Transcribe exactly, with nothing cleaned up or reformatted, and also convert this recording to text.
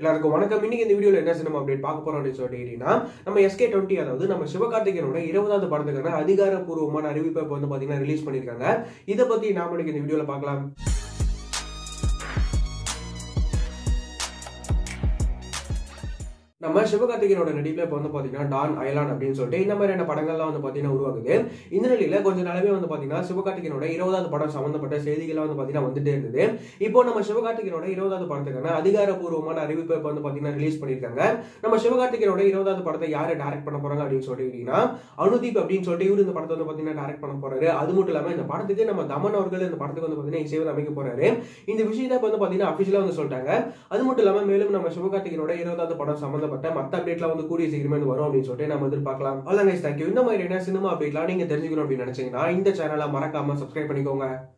எல்லாருக்கும் வணக்கம். இன்னைக்கு இந்த வீடியோல என்ன நம்ம அப்டேட் பார்க்க போறோம் அப்படின்னு சொல்லிட்டீங்கன்னா, நம்ம எஸ்கே டுவெண்ட்டி அதாவது நம்ம சிவகார்த்திகேயனோட இருபதாவது படத்துக்கான அதிகாரப்பூர்வமான அறிவிப்பை இப்போ வந்து பாத்தீங்கன்னா ரிலீஸ் பண்ணியிருக்காங்க. இதை பத்தி நாம இன்னைக்கு இந்த வீடியோல பார்க்கலாம். நம்ம சிவகார்த்திகேயனோட நடிப்பில் இப்போ வந்து பார்த்தீங்கன்னா டான், அயலான் அப்படின்னு சொல்லிட்டு இந்த மாதிரியான படங்கள்லாம் வந்து பார்த்தீங்கன்னா உருவாக்குது. இந்த நிலையில் கொஞ்ச நாளாவே வந்து பார்த்தீங்கன்னா சிவகார்த்திகேயனோட இருபதாவது படம் சம்மந்தப்பட்ட செய்திகள்லாம் வந்து பார்த்தீங்கன்னா வந்துட்டே இருந்தது. இப்போ நம்ம சிவகார்த்திகேயனோட இருபதாவது படத்துக்கான அதிகாரப்பூர்வமான அறிவிப்பை வந்து பார்த்தீங்கன்னா ரிலீஸ் பண்ணியிருக்காங்க. நம்ம சிவகார்த்திகேயனோட இருபதாவது படத்தை யார் டேரக்ட் பண்ண போறாங்க அப்படின்னு சொல்லிட்டீங்கன்னா, அனுதீப் அப்படின்னு சொல்லிட்டு இவரு இந்த படத்தை வந்து பார்த்தீங்கன்னா டேரக்ட் பண்ண போறாரு. அது மட்டும் இல்லாமல் இந்த படத்துக்கு நம்ம தமன் அவர்கள் இந்த படத்துக்கு வந்து பார்த்தீங்கன்னா இசைவன் அமைக்க போறாரு. இந்த விஷயத்தை இப்போ வந்து பார்த்தீங்கன்னா அஃபிஷியலாக வந்து சொல்லிட்டாங்க. அது மட்டும் இல்லாமல் மேலும் நம்ம சிவகார்த்திகேயனோட இருபதாவது படம் சம்மந்தப்பட்ட மத்த அப்டேட்ல வந்து கூடிய சீக்கிரமே வரும் அப்படின்னு சொல்லிட்டு நம்ம எதிர்பார்க்கலாம். All the best. தேங்க்யூ. இந்த மாதிரி என்ன சினிமா அப்டேட்லாம் நீங்க தெரிஞ்சுக்கணும் அப்படின்னு நினைச்சீங்கன்னா இந்த சேனலை மறக்காம சப்ஸ்கிரைப் பண்ணிக்கோங்க.